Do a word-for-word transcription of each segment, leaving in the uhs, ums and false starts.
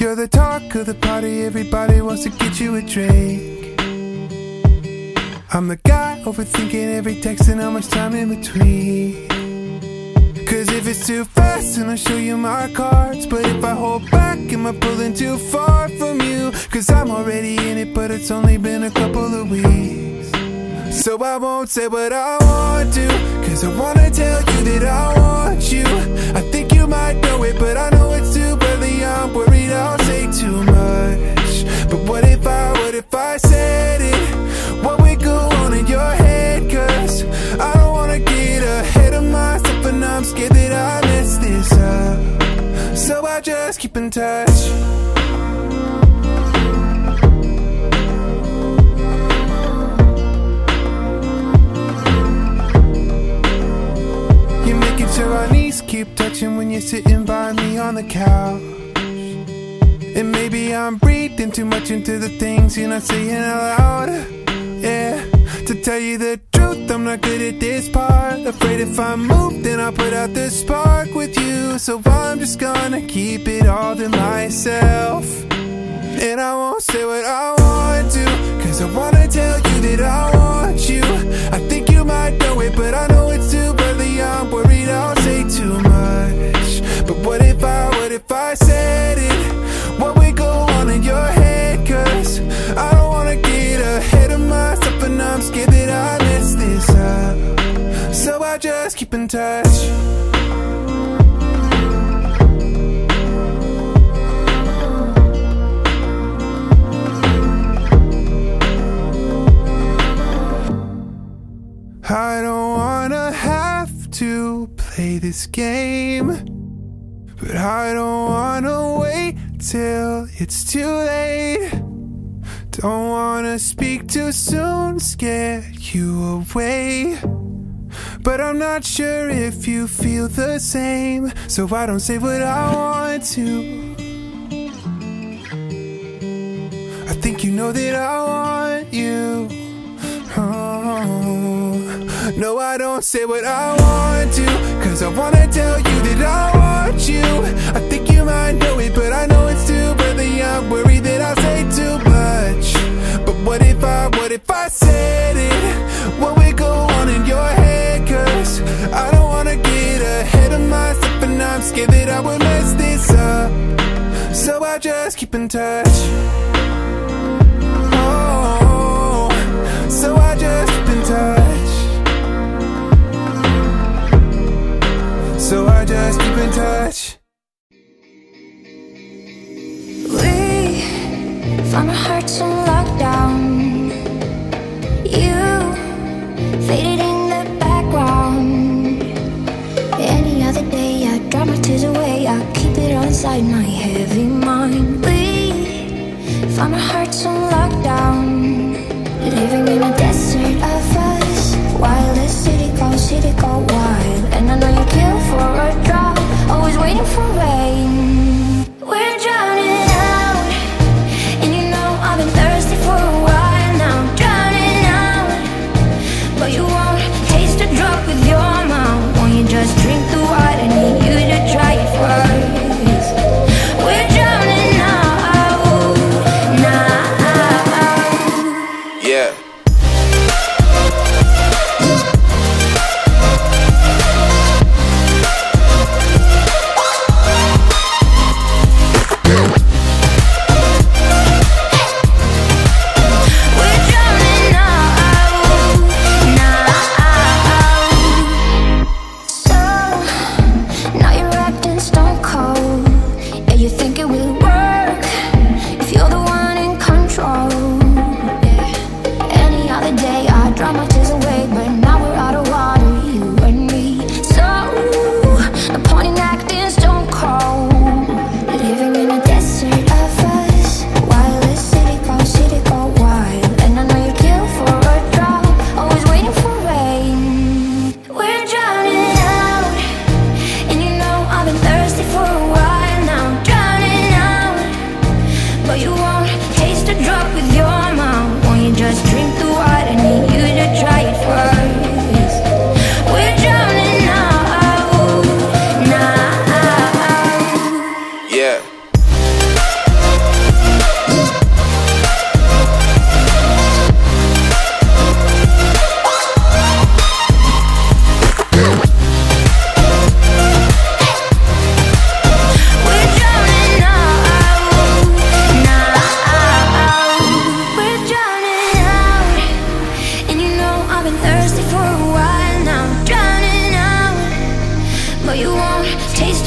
You're the talk of the party, everybody wants to get you a drink. I'm the guy overthinking every text and how much time in between. Cause if it's too fast then I'll show you my cards, but if I hold back am I pulling too far from you? Cause I'm already in it but it's only been a couple of weeks. So I won't say what I want to, cause I wanna tell you that I want you. I think you might know it but I know it's too early, I'm worried I'll say too much. But what if I, what if I said it? What would go on in your head? Cause I don't wanna get ahead of myself and I'm scared that I mess this up, so I just keep in touch. You're making sure our knees keep touching when you're sitting by me on the couch. And maybe I'm breathing too much into the things you're not saying out loud. Yeah, to tell you the truth, I'm not good at this part. Afraid if I move, then I'll put out the spark with you. So I'm just gonna keep it all to myself. And I won't say what I want to, cause I wanna tell you that I want you. I think you might know it, but I know it's too early, I'm worried I'll say too much. But what if I, what if I said it? What would go on in your head? Cause I don't wanna get ahead of myself and I'm scared that I mess this up, so I just keep in touch. I don't wanna have to play this game, but I don't wanna wait till it's too late. Don't wanna speak too soon, scare you away. But I'm not sure if you feel the same, so I don't say what I want to. I think you know that I want you. Oh. No, I don't say what I want to, cause I wanna tell you that I want you. I think you might know it, but I know it's too early, I'm worried that I'll say too much. But what if I, what if I said it? What would go on in your head? Cause I don't wanna get ahead of myself and I'm scared that I would mess this up, so I just keep in touch. Oh, so I just keep in touch. So I just keep in touch. Found our hearts in lockdown. You faded in the background. Any other day I dry my tears away, I keep it all inside my heavy mind. We found our hearts in lockdown, living in a desert of us. While the city goes, city go wild. And I know you kill for a drop, always waiting for rain. We're drowning with your mouth, won't you just drink the water? Need you to try it first. We're drowning now, now. Yeah.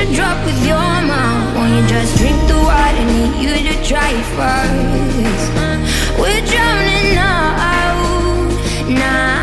a drop with your mouth. Won't you just drink the water? Need you to try it first. We're drowning now, now.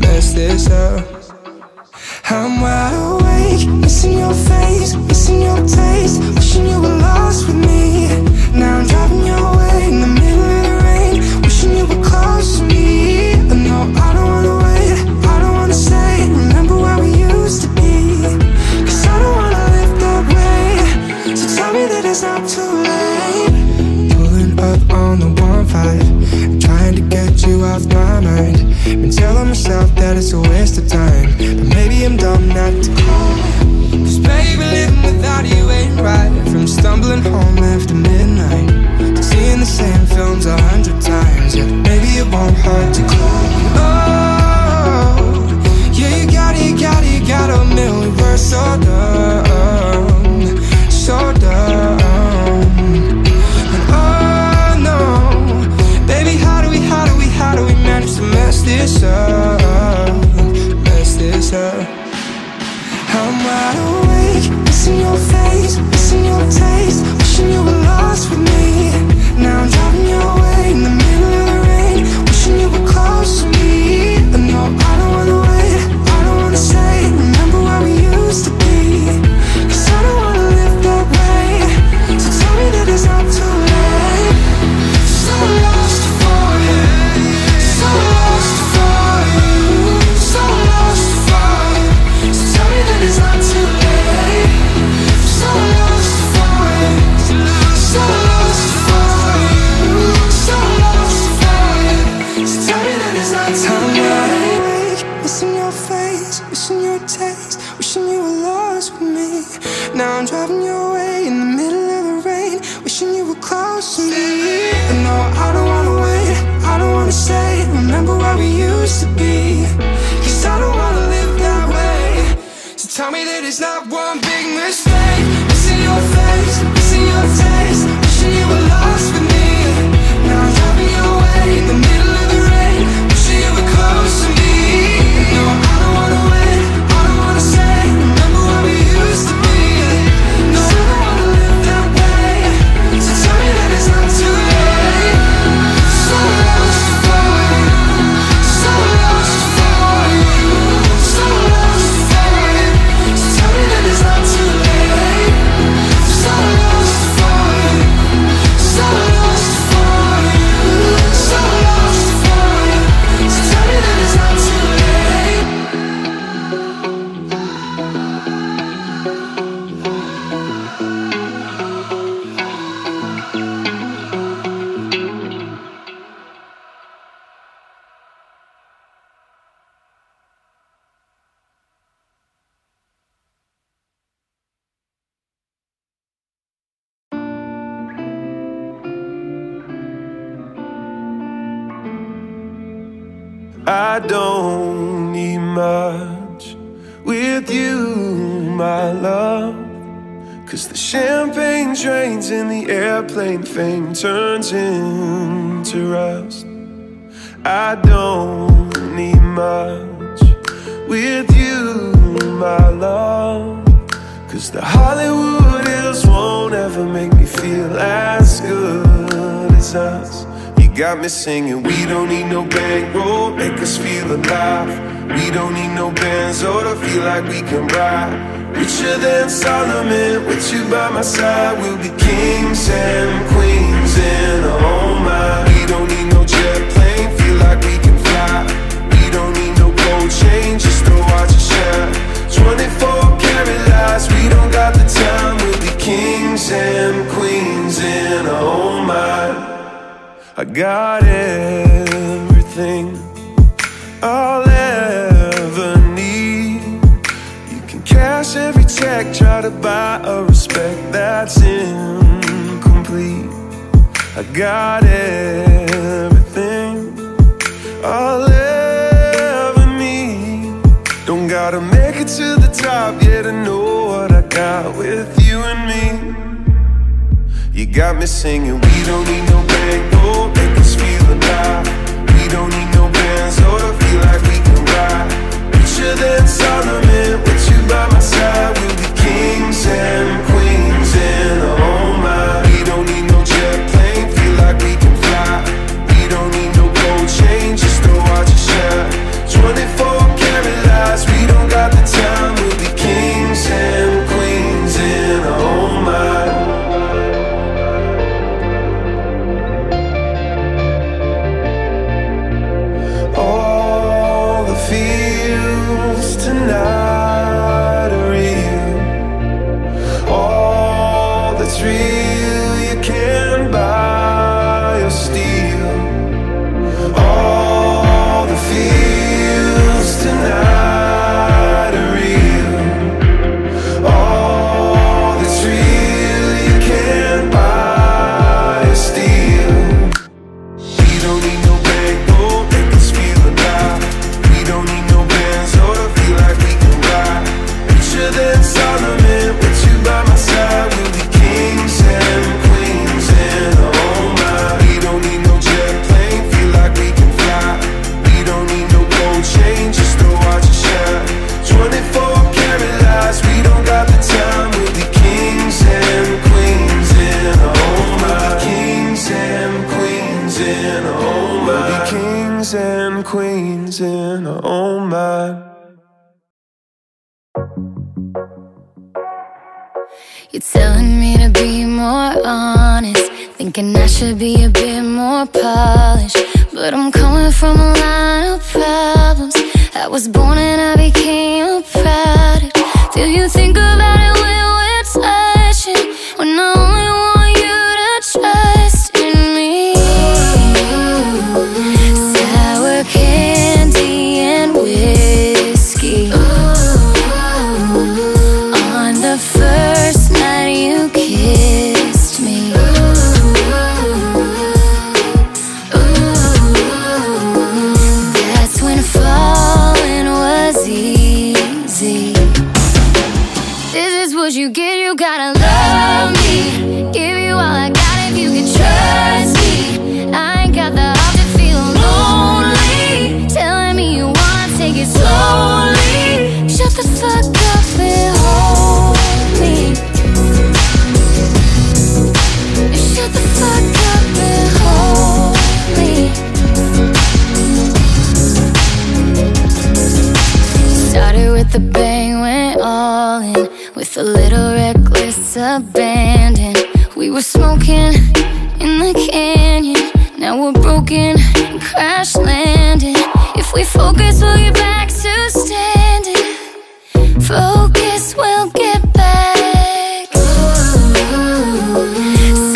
Mess this Been telling myself that it's a waste of time, but maybe I'm dumb not to call. Cause baby, living without you ain't right. From stumbling home after midnight to seeing the same films a hundred times, yeah, maybe it won't hurt to call. Oh, yeah, you got it, you got it, you got a million words. So dumb, so dumb. This up, mess this up. I'm wide awake, missing your face, missing your taste, wishing you were lost with me. Now I'm driving your way in the middle of the rain, wishing you were close to me. And no, I don't wanna wait, I don't wanna stay. Remember where we used to be, cause I don't wanna live that way. So tell me that it's not too late. So lost for it, so lost. Now I'm driving your way in the middle of the rain, wishing you were close to me. And no, I don't wanna wait, I don't wanna stay. Remember where we used to be, cause I don't wanna live that way. So tell me that it's not one big mistake. Missing your face, missing your taste, wishing you were lost with me. Now I'm driving your way in the middle of the rain, wishing you were close to me. And no, I don't wanna wait, I don't wanna stay. Remember where we used to be. I don't need much with you, my love, cause the champagne drains and the airplane fame turns into rust. I don't need much with you, my love, cause the Hollywood Hills won't ever make me feel as good as us. Got me singing, we don't need no bankroll, make us feel alive. We don't need no Benz or to feel like we can ride. Richer than Solomon, with you by my side, we'll be kings and queens in our own mind. We don't need no jet plane, feel like we can fly. We don't need no gold chain, just to watch it shine. twenty-four karat lights, we don't got the time. We'll be kings and queens in our own mind. I got everything I'll ever need. You can cash every check, try to buy a respect that's incomplete. I got everything I'll ever need. Don't gotta make it to the top, yeah, to know what I got with you and me. You got me singing, we don't need no bankroll, make us feel alive. We don't need no Benz or to feel like we can ride. Richer than Solomon, with you by my side, we'll be kings and queens in our own mind. We don't need no jet plane, feel like we can fly. We don't need no gold chain, just to watch it shine. twenty-four karat lights, we don't got the time, we'll be kings and queens in our own mind. brains in our own mind. You're telling me to be more honest, thinking I should be a bit more polished. But I'm coming from a line of problems. I was born and I became a product. Do you think about it when we're touching, when I only want you to trust in me? Ooh, sour candy and whiskey. Ooh, on the first night you kissed me. Ooh, ooh, that's when falling was easy. This is what you get, you gotta love me. Give you all I got if you can trust me. I ain't got the heart to feel lonely. Telling me you wanna take it slowly. Shut the fuck up and hold me. Shut the fuck up and hold me. Started with the bang, went all in, with a little reckless abandon. We were smoking in the canyon. Now we're broken, crash landing. If we focus, we'll get back to standing. Focus, we'll get back. Ooh,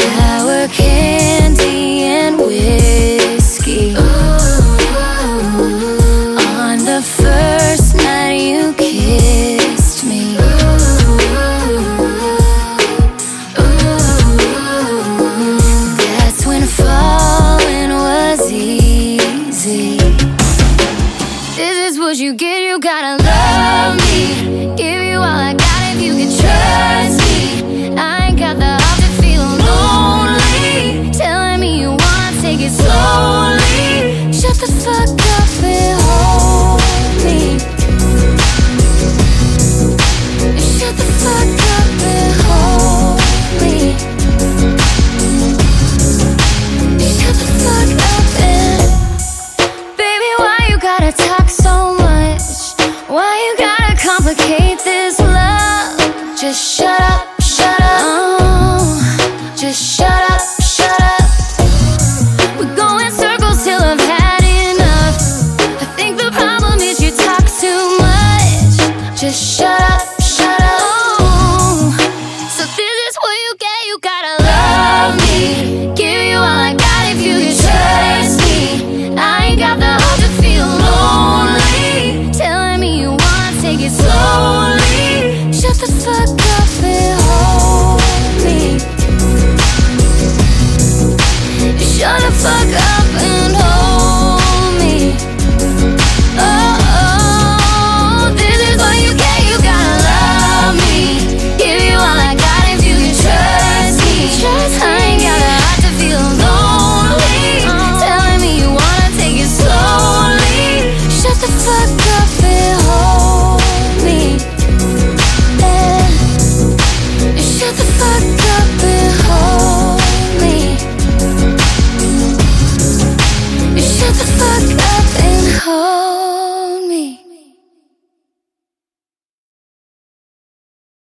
sour candy and whiskey. Ooh, on the first night you kissed me. You get, you gotta love me. Give you all I got if you can trust me. I ain't got the heart to feel lonely. Telling me you wanna take it slowly. Shut the fuck up and hold me. Shut the fuck up and hold me. Shut the fuck up and... Baby, why you gotta talk so much? Why you gotta complicate this love? Just shut up, shut up. Oh, just shut up, shut up. We go in circles till I've had enough. I think the problem is you talk too much. Just shut up.